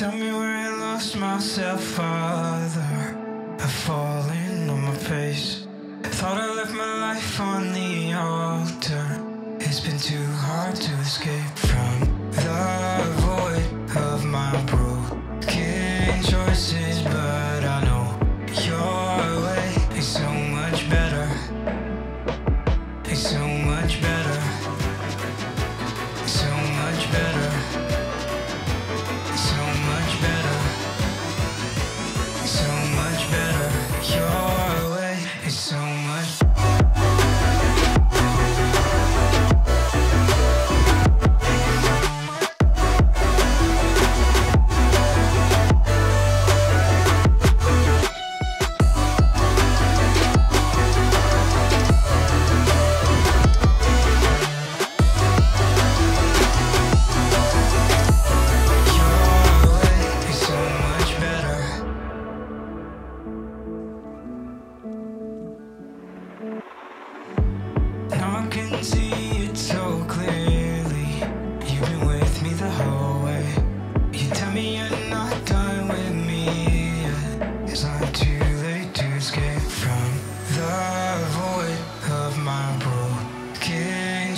Tell me where I lost myself, Father. I've fallen on my face. Thought I left my life on the altar. It's been too hard to escape from the void of my broken choices, but I know your way is so much better. It's so much better. It's so much better. It's so much better. It's so much better. Your way is so much better.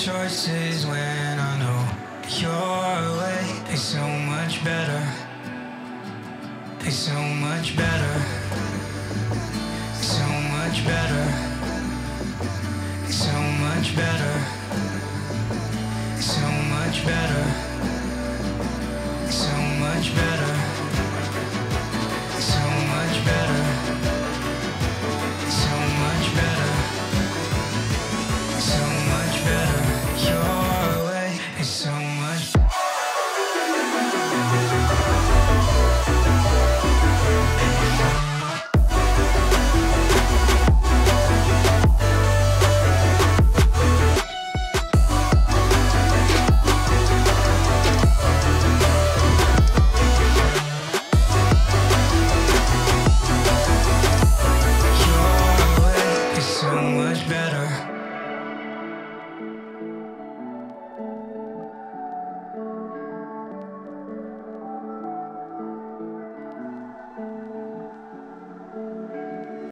Choices when I know your way is so much better. It's so much better. It's so much better. It's so much better. It's so much better. It's so much better.